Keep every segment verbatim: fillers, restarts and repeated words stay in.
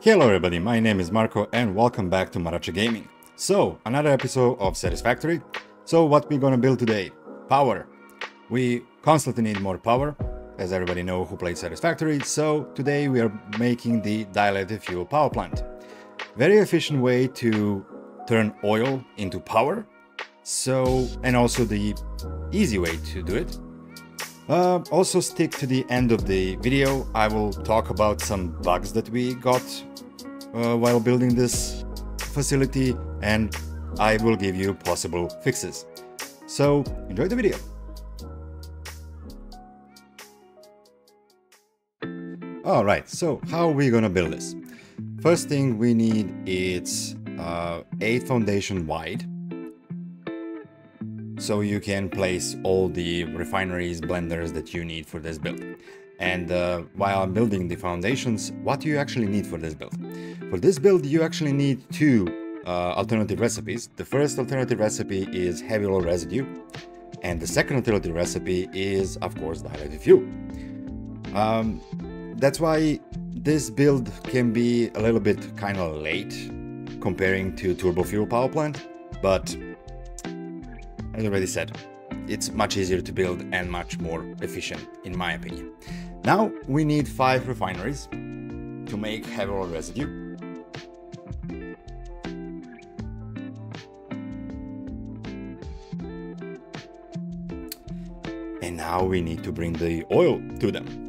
Hello everybody, my name is Marco and welcome back to Maracek Gaming. So, another episode of Satisfactory. So what we're gonna build today? Power. We constantly need more power, as everybody know who played Satisfactory. So today we are making the Dilated Fuel Power Plant. Very efficient way to turn oil into power. So, and also the easy way to do it. Uh, also stick to the end of the video. I will talk about some bugs that we got uh, while building this facility, and I will give you possible fixes. So enjoy the video. All right, so how are we gonna build this? First thing we need is uh, eight foundation wide. So you can place all the refineries, blenders that you need for this build. And uh, while I'm building the foundations, what do you actually need for this build? For this build, you actually need two uh, alternative recipes. The first alternative recipe is heavy oil residue. And the second alternative recipe is, of course, dilated fuel. Um, that's why this build can be a little bit kind of late comparing to turbo fuel power plant, but as already said, it's much easier to build and much more efficient, in my opinion. Now we need five refineries to make heavy oil residue. And now we need to bring the oil to them.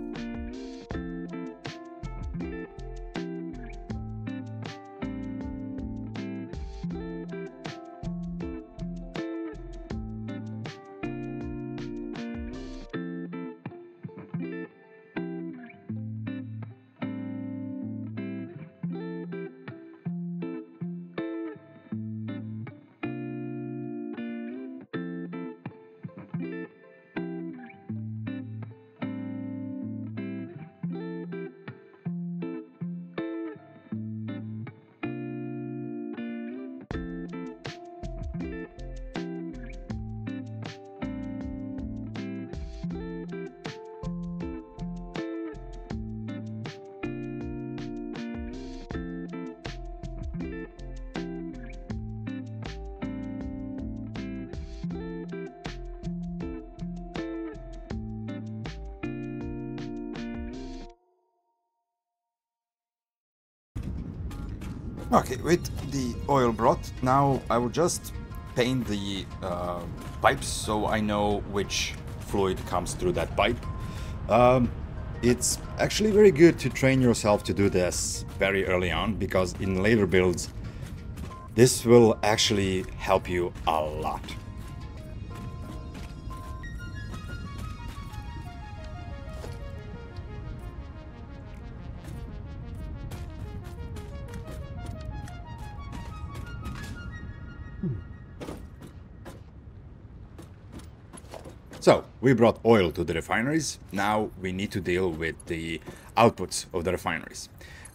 Okay, with the oil broth, now I will just paint the uh, pipes so I know which fluid comes through that pipe. Um, it's actually very good to train yourself to do this very early on, because in later builds, this will actually help you a lot. So, we brought oil to the refineries. Now we need to deal with the outputs of the refineries.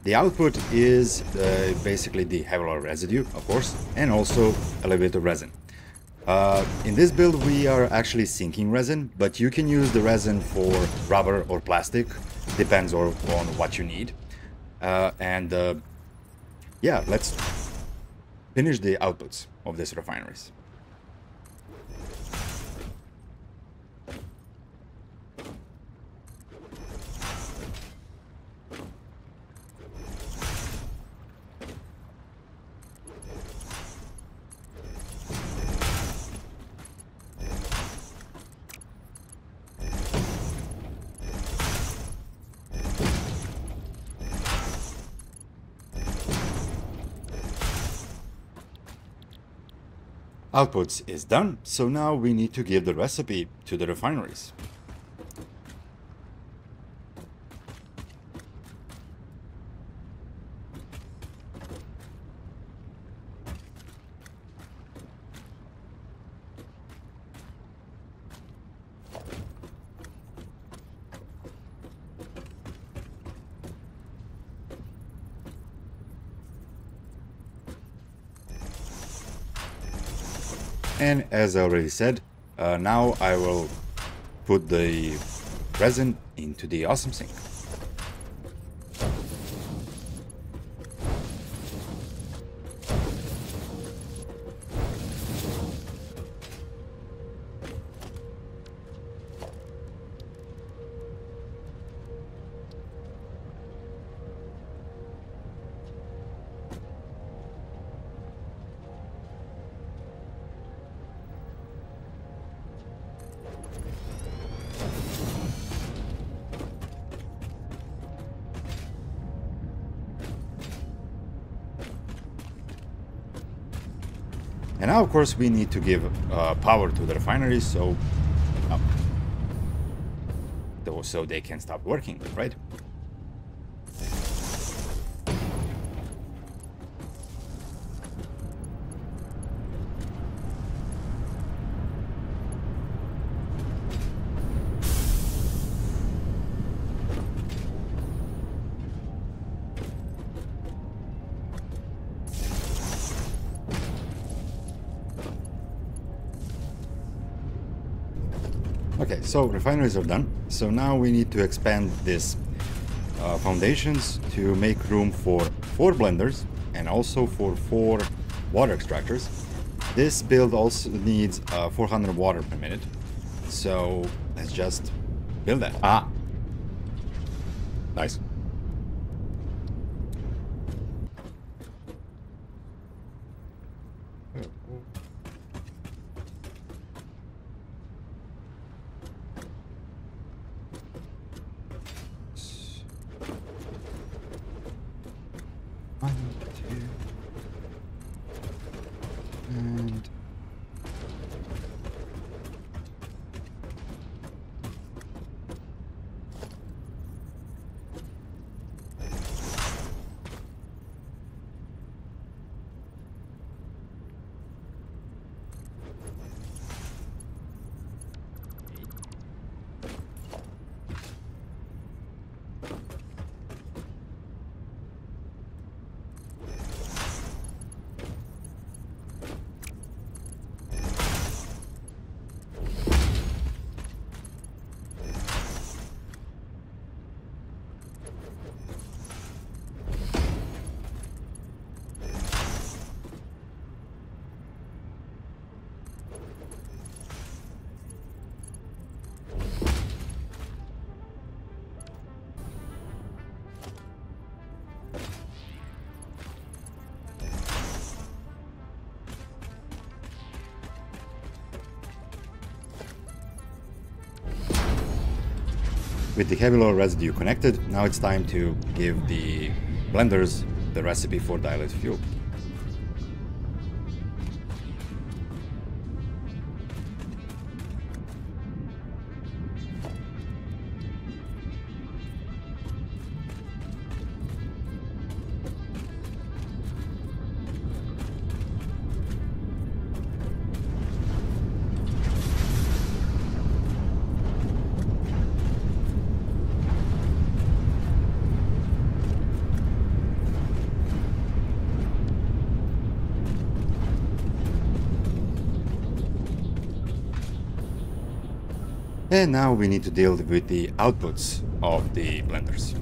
The output is uh, basically the heavy oil residue, of course, and also a little bit of resin. Uh, in this build we are actually sinking resin, but you can use the resin for rubber or plastic, depends on, on what you need. Uh, and uh, yeah, let's finish the outputs of these refineries. Outputs is done, so now we need to give the recipe to the refineries. And as I already said, uh, now I will put the resin into the awesome sink. And now, of course, we need to give uh, power to the refineries so, uh, so they can stop working, right? So refineries are done. So now we need to expand this uh, foundations to make room for four blenders and also for four water extractors. This build also needs uh, four hundred water per minute. So let's just build that. Ah, nice. With the heavy oil residue connected, now it's time to give the blenders the recipe for dilated fuel. And now we need to deal with the outputs of the blenders.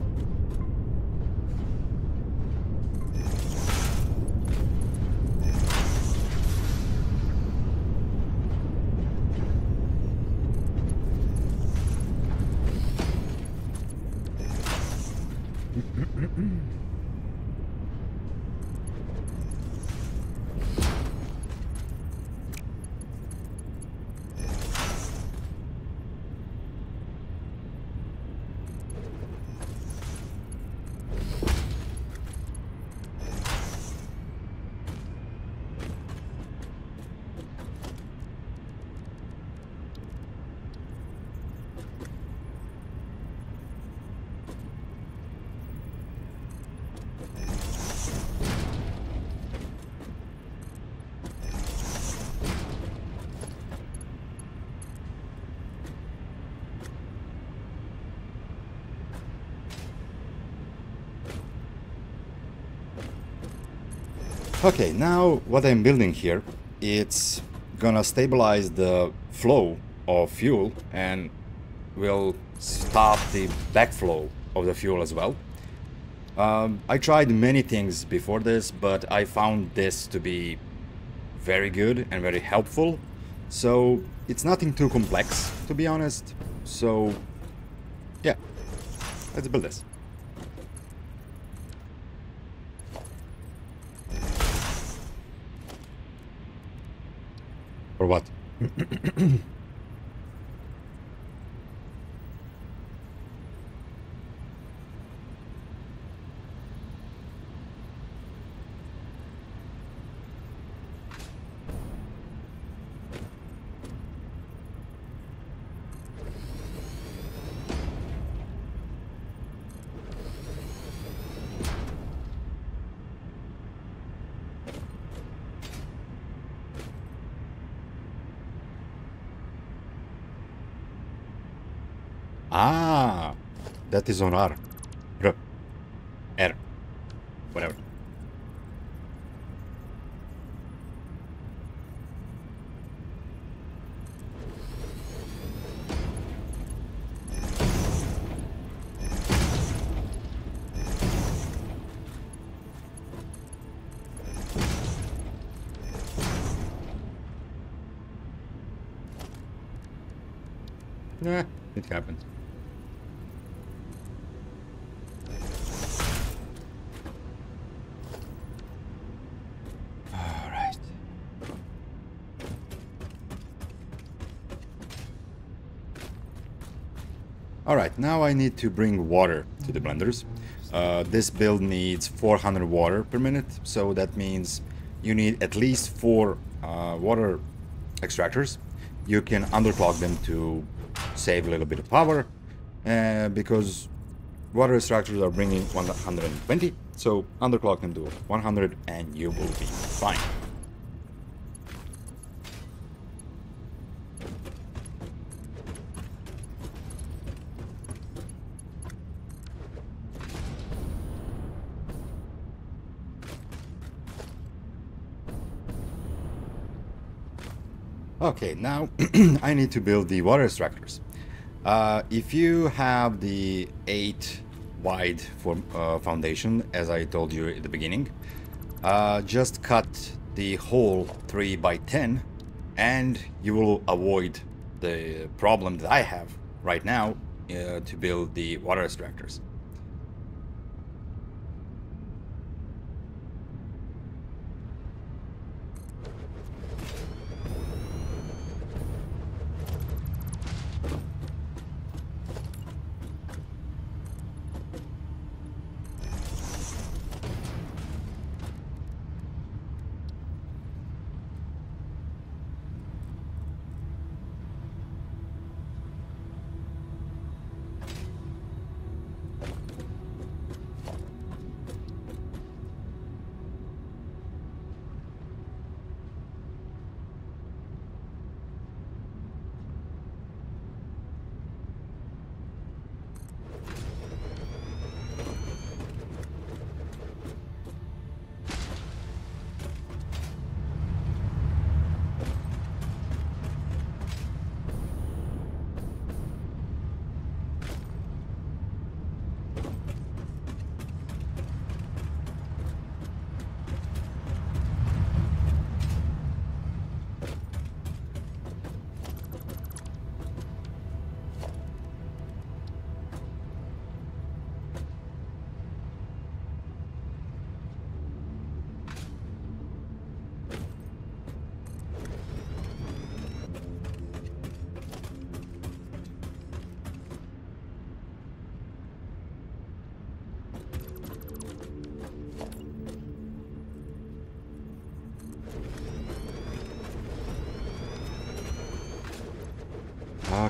Okay, now what I'm building here, it's gonna stabilize the flow of fuel and will stop the backflow of the fuel as well. Um, I tried many things before this, but I found this to be very good and very helpful. So it's nothing too complex, to be honest. So yeah, let's build this. Or what? Ah, that is on R. R. R. Whatever. Nah, it happens. Alright, now I need to bring water to the blenders. Uh, this build needs four hundred water per minute, so that means you need at least four uh, water extractors. You can underclock them to save a little bit of power, uh, because water extractors are bringing one hundred twenty, so underclock them to one hundred and you will be fine. Okay, now I need to build the water extractors. Uh, if you have the eight wide form, uh, foundation, as I told you at the beginning, uh, just cut the whole three by ten and you will avoid the problem that I have right now uh, to build the water extractors.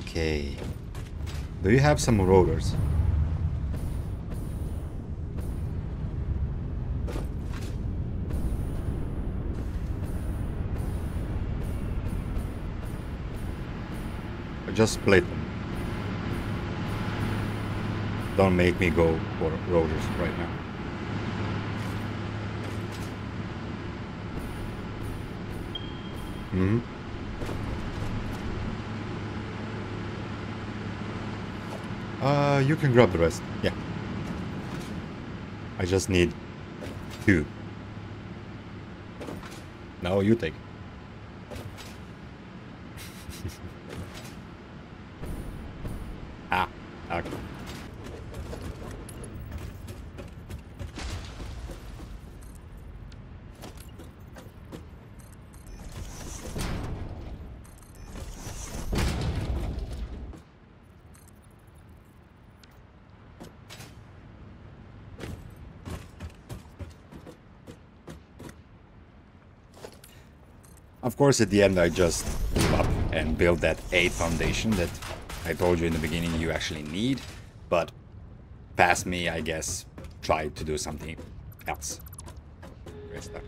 Okay, do you have some rollers? I just split them. Don't make me go for rollers right now. Mm-hmm. Uh, you can grab the rest. Yeah. I just need two. Now you take it. Ah, okay. Of course, at the end I just give up and build that eight foundation that I told you in the beginning you actually need, but pass me, I guess, try to do something else. Great stuff.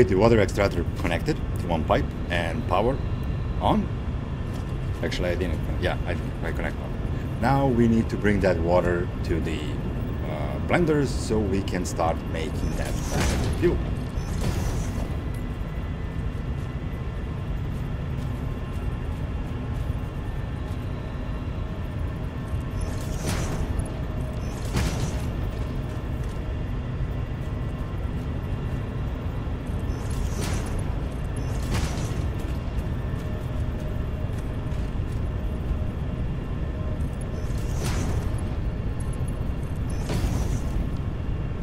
with the water extractor connected to one pipe and power on. Actually, I didn't. Yeah, I, I connect on. Now we need to bring that water to the uh, blenders so we can start making that fuel.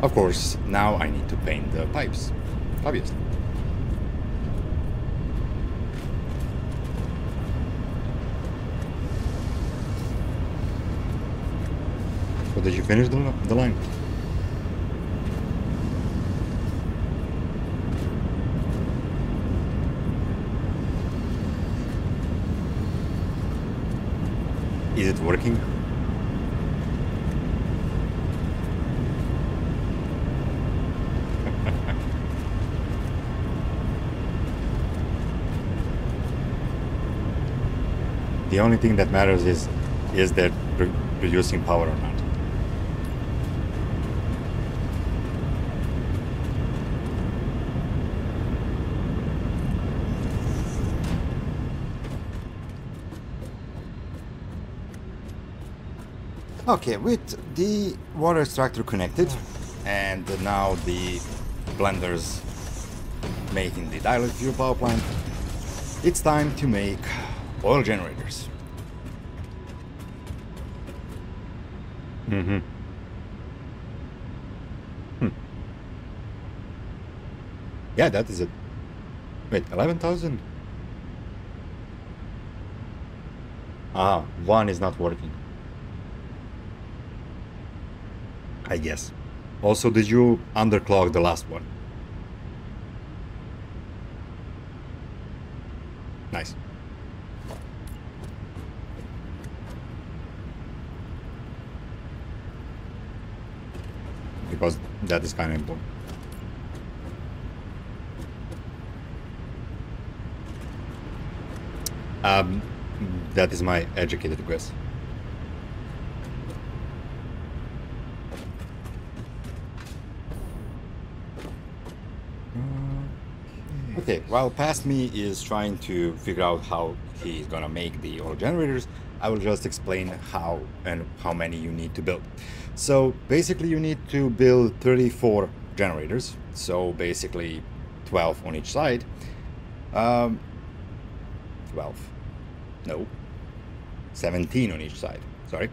Of course, now I need to paint the pipes, obviously. So did you finish the, the line? Is it working? The only thing that matters is, is they're producing power or not. Okay, with the water extractor connected, and now the blenders making the dilated fuel power plant, it's time to make oil generators. Mm-hmm. Hmm. Yeah, that is it. Wait, eleven thousand? Ah, one is not working, I guess. Also, did you underclock the last one? Nice. Because that is kind of important. Um, that is my educated guess. Okay, while past me is trying to figure out how he's gonna make the oil generators, I will just explain how and how many you need to build. So basically you need to build thirty-four generators, so basically twelve on each side. Um, twelve, no, seventeen on each side, sorry.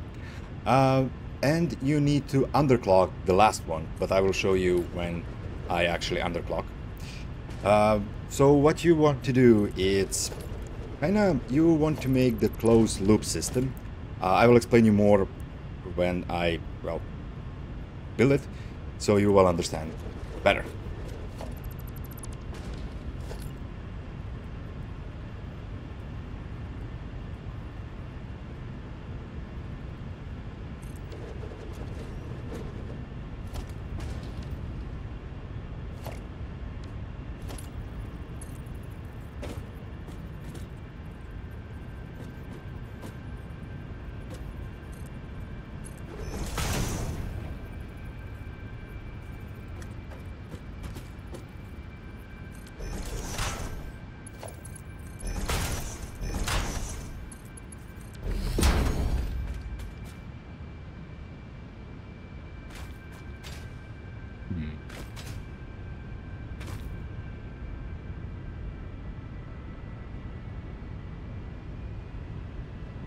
Uh, and you need to underclock the last one, but I will show you when I actually underclock. Uh, so what you want to do is kind of you want to make the closed loop system. Uh, I will explain you more when I well build it, so you will understand it better.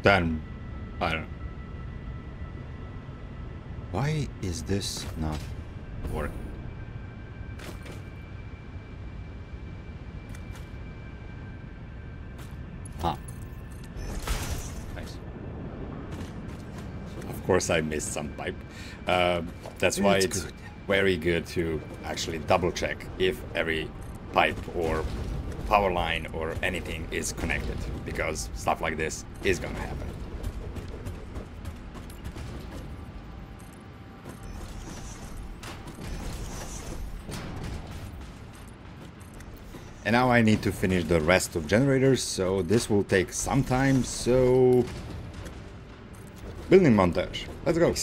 Then, I don't know. Why is this not working? Ah. Nice. Of course I missed some pipe. Uh, that's why it's, it's good. very good to actually double check if every pipe or power line or anything is connected, because stuff like this is gonna happen. And now I need to finish the rest of generators, so this will take some time, so... building montage, let's go!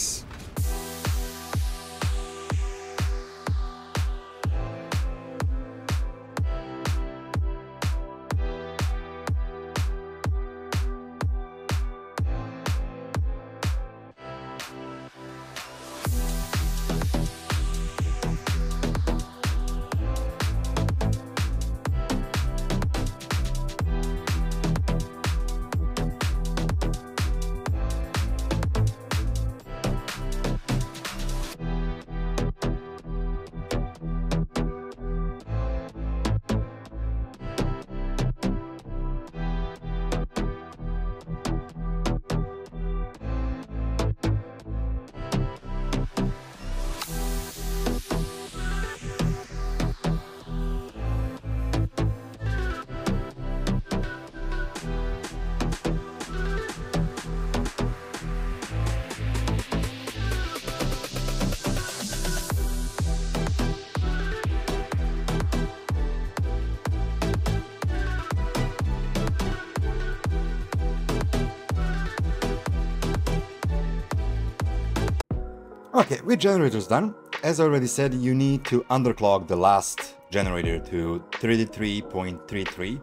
Okay, with generators done, as I already said, you need to underclock the last generator to thirty-three point three three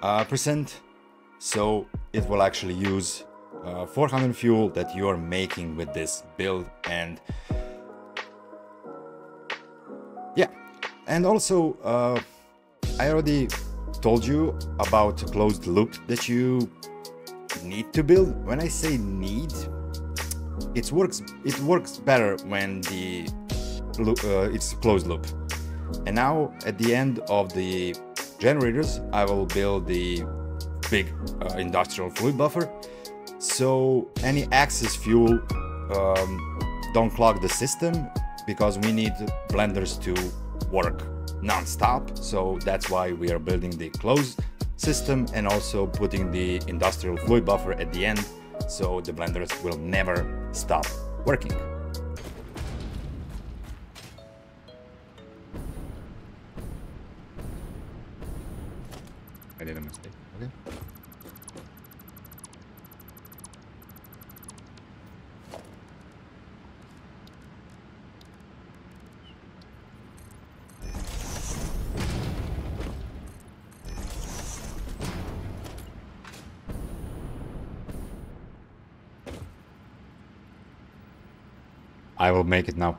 percent, uh, percent, so it will actually use uh, four hundred fuel that you are making with this build. And yeah, and also uh, I already told you about a closed loop that you need to build. When I say need, It works. It works better when the uh, it's closed loop. And now at the end of the generators, I will build the big uh, industrial fluid buffer. So any excess fuel um, don't clog the system, because we need blenders to work non-stop. So that's why we are building the closed system and also putting the industrial fluid buffer at the end, so the blenders will never stop working. I did a mistake. Okay. I will make it now.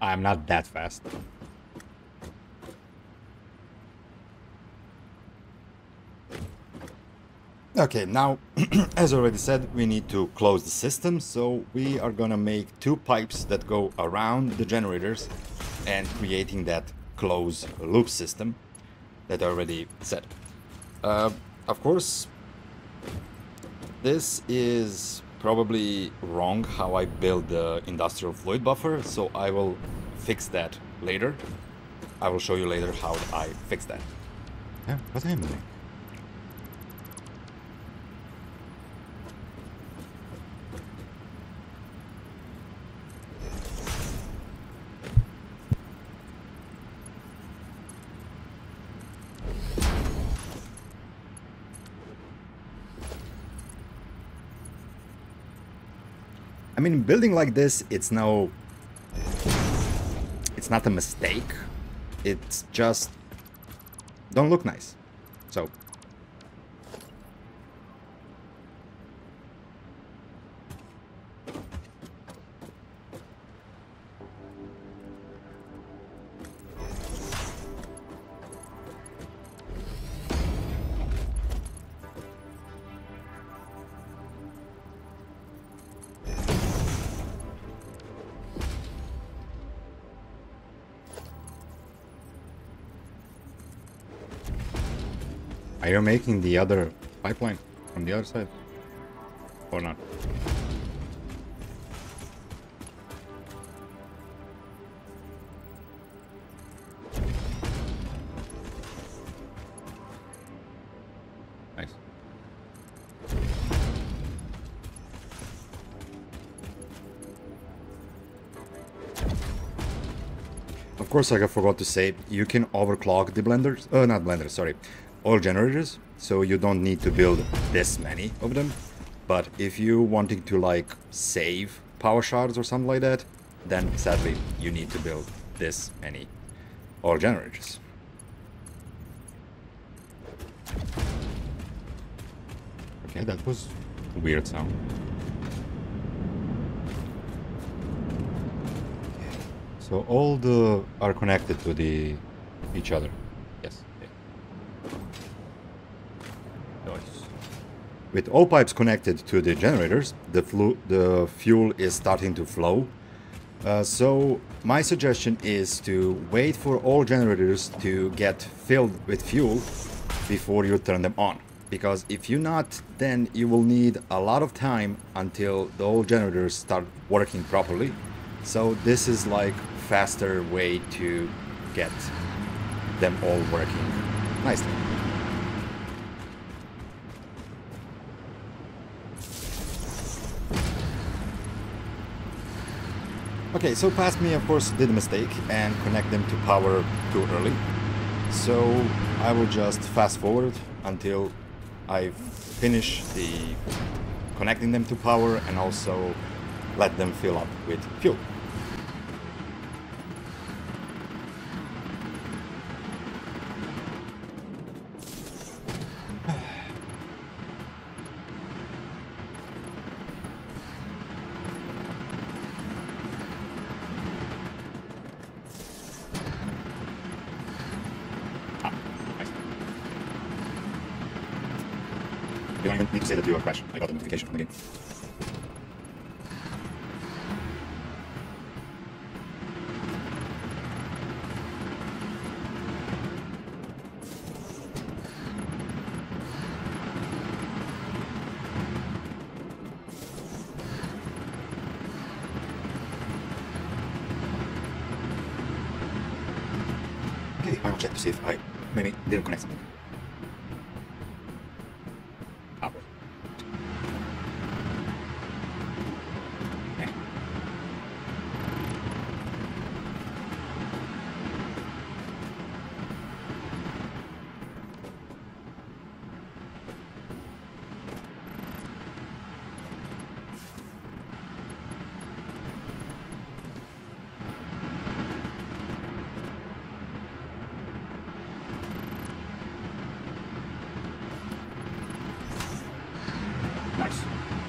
I'm not that fast. Okay, now, as already said, we need to close the system, so we are gonna make two pipes that go around the generators and creating that closed loop system that I already said. Uh, of course, this is probably wrong how I build the industrial fluid buffer, so I will fix that later. I will show you later how I fix that. Yeah, what am I doing? I mean, building like this, it's no, it's not a mistake. It's just don't look nice. So. Are you making the other pipeline from the other side, or not? Of course, like I forgot to say, you can overclock the blenders, uh, not blenders, sorry, oil generators, so you don't need to build this many of them. But if you wanting to like save power shards or something like that, then sadly you need to build this many oil generators. Okay, that was a weird sound. So all the are connected to the each other. Yes. Yeah. Nice. With all pipes connected to the generators, the flu the fuel is starting to flow. Uh, so my suggestion is to wait for all generators to get filled with fuel before you turn them on. Because if you not, then you will need a lot of time until the old generators start working properly. So this is like faster way to get them all working nicely. Okay, so past me of course did a mistake and connect them to power too early. So I will just fast forward until I finish the connecting them to power and also let them fill up with fuel. Ah, nice. You don't even need to say that you are crashed. I got a notification from the game. I'll check to see if I maybe didn't connect something. Ah, okay.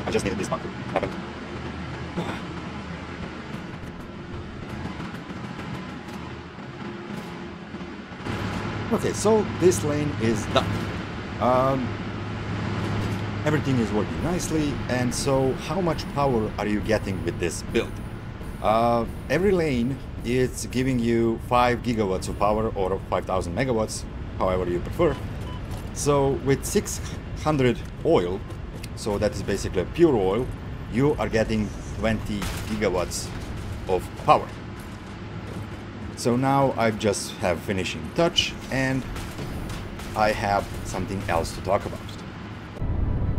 I just needed this one to happen. Okay, so this lane is done. Um, everything is working nicely, and so how much power are you getting with this build? Uh, every lane is giving you five gigawatts of power or five thousand megawatts, however you prefer. So with six hundred oil, so that is basically pure oil, you are getting twenty gigawatts of power. So now I just have finishing touch and I have something else to talk about.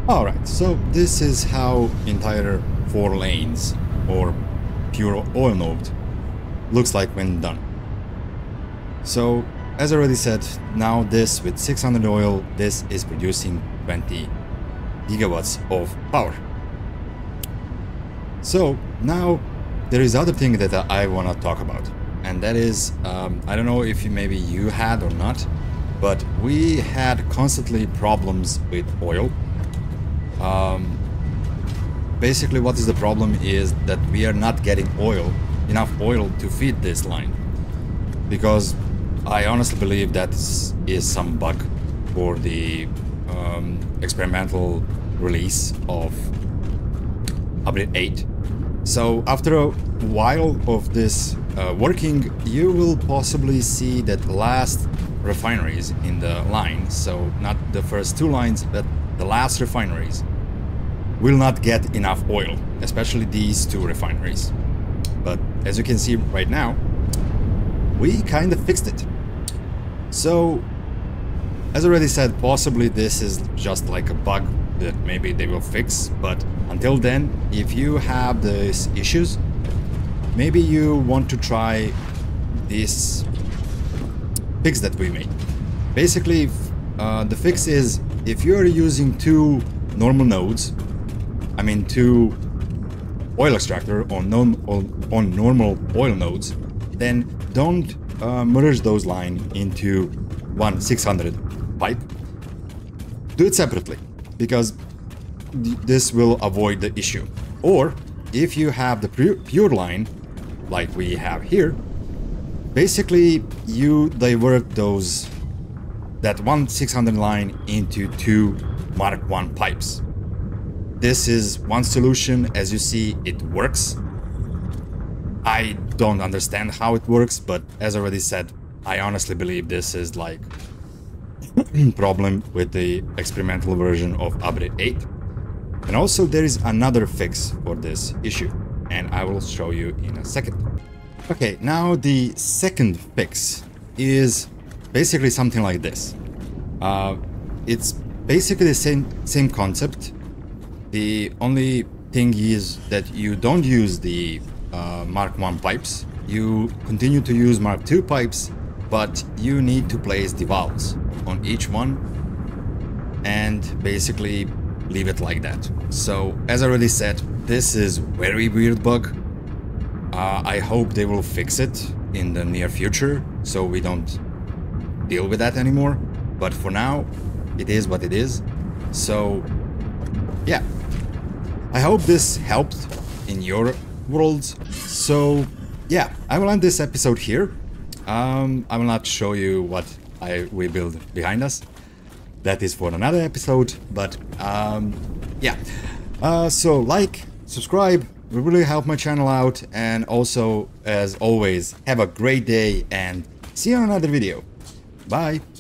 Alright, so this is how entire four lanes or pure oil node looks like when done. So as I already said, now this with six hundred oil, this is producing twenty gigawatts of power. So now there is other thing that I want to talk about, and that is um, I don't know if you, maybe you had or not, but we had constantly problems with oil. Um, basically what is the problem is that we are not getting oil, enough oil to feed this line, because I honestly believe that is some bug for the um, experimental release of update eight. So after a while of this uh, working, you will possibly see that last refineries in the line, so not the first two lines but the last refineries, will not get enough oil, especially these two refineries. But as you can see right now, we kind of fixed it. So as already said, possibly this is just like a bug that maybe they will fix, but until then, if you have these issues, maybe you want to try these fix that we made. Basically, if, uh, the fix is if you're using two normal nodes, I mean two oil extractor on, non on normal oil nodes, then don't uh, merge those lines into one six hundred pipe. Do it separately, because th this will avoid the issue. Or if you have the pure, pure line, like we have here, basically you divert those that one six hundred line into two Mark one pipes. This is one solution. As you see, it works. I don't understand how it works, but as already said, I honestly believe this is like problem with the experimental version of UPDATE eight. And also there is another fix for this issue, and I will show you in a second. Okay, now the second fix is basically something like this. Uh, it's basically the same same concept. The only thing is that you don't use the uh, Mark one pipes. You continue to use Mark two pipes, but you need to place the valves on each one and basically leave it like that. So, as I already said, this is very weird bug. Uh, I hope they will fix it in the near future, so we don't deal with that anymore. But for now, it is what it is. So, yeah. I hope this helped in your worlds. So, yeah, I will end this episode here. Um, I will not show you what I we build behind us. That is for another episode. But, um, yeah. Uh, so, like, subscribe. It will really help my channel out. And also, as always, have a great day and see you on another video. Bye.